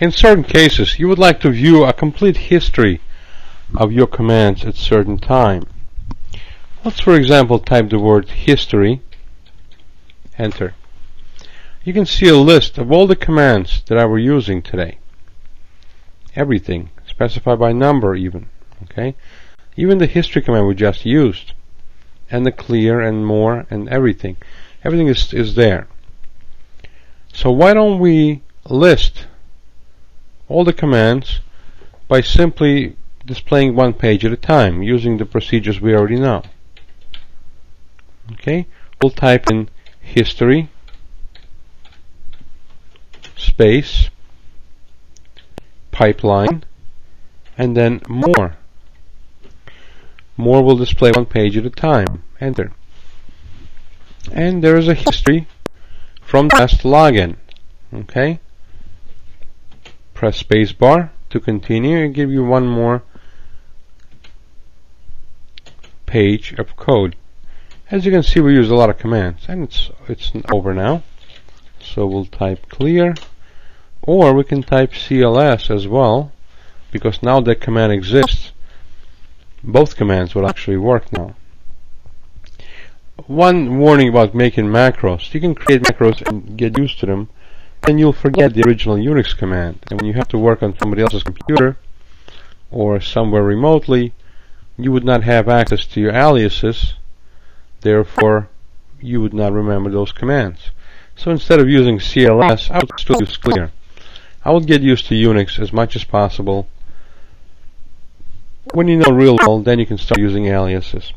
In certain cases, you would like to view a complete history of your commands at certain time. Let's, for example, type the word history, enter. You can see a list of all the commands that I were using today. Everything, specified by number even, okay? Even the history command we just used, and the clear and more and everything. Everything is there. So why don't we list all the commands by simply displaying one page at a time using the procedures we already know. Okay, we'll type in history space pipeline and then more. More will display one page at a time. Enter. And there is a history from the last login. Okay. Press spacebar to continue and give you one more page of code. As you can see, we use a lot of commands, and it's over now. So we'll type clear, or we can type CLS as well, because now that command exists. Both commands will actually work now. One warning about making macros: you can create macros and get used to them, and you'll forget the original UNIX command. And when you have to work on somebody else's computer or somewhere remotely, you would not have access to your aliases, therefore you would not remember those commands. So instead of using CLS, I would still use clear. I would get used to UNIX as much as possible. When you know real well, then you can start using aliases.